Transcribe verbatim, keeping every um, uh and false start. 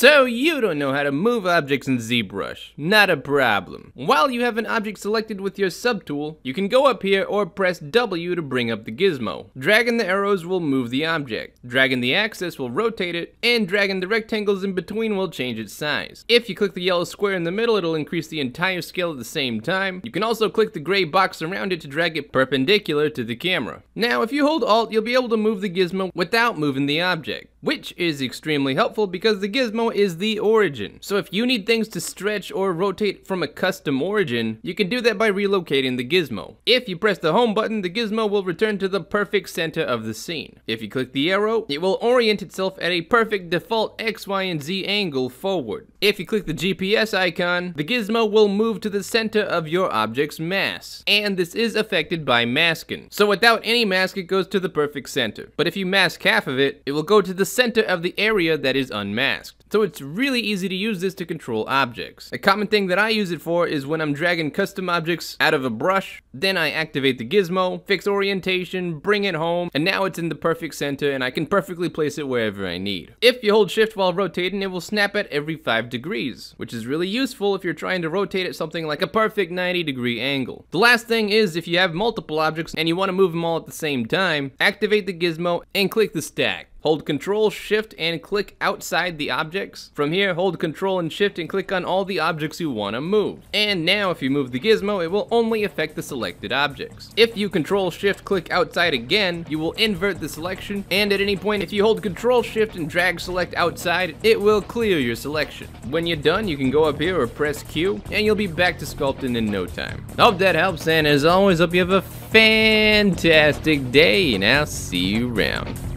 So you don't know how to move objects in ZBrush. Not a problem. While you have an object selected with your subtool, you can go up here or press W to bring up the gizmo. Dragging the arrows will move the object. Dragging the axis will rotate it, and dragging the rectangles in between will change its size. If you click the yellow square in the middle, it'll increase the entire scale at the same time. You can also click the gray box around it to drag it perpendicular to the camera. Now, if you hold Alt, you'll be able to move the gizmo without moving the object, which is extremely helpful because the gizmo is the origin. So if you need things to stretch or rotate from a custom origin, you can do that by relocating the gizmo. If you press the home button, the gizmo will return to the perfect center of the scene. If you click the arrow, it will orient itself at a perfect default X, Y, and Z angle forward. If you click the G P S icon, the gizmo will move to the center of your object's mass, and this is affected by masking. So without any mask, it goes to the perfect center. But if you mask half of it, it will go to the center of the area that is unmasked. So it's really easy to use this to control objects. A common thing that I use it for is when I'm dragging custom objects out of a brush, then I activate the gizmo, fix orientation, bring it home, and now it's in the perfect center and I can perfectly place it wherever I need. If you hold shift while rotating, it will snap at every five degrees, which is really useful if you're trying to rotate at something like a perfect ninety degree angle. The last thing is, if you have multiple objects and you want to move them all at the same time, activate the gizmo and click the stack. Hold Control, Shift, and click outside the objects. From here, hold Control and Shift and click on all the objects you want to move. And now, if you move the gizmo, it will only affect the selected objects. If you Control, Shift, click outside again, you will invert the selection, and at any point, if you hold Control, Shift, and drag select outside, it will clear your selection. When you're done, you can go up here or press Q, and you'll be back to sculpting in no time. Hope that helps, and as always, hope you have a fantastic day, and I'll see you around.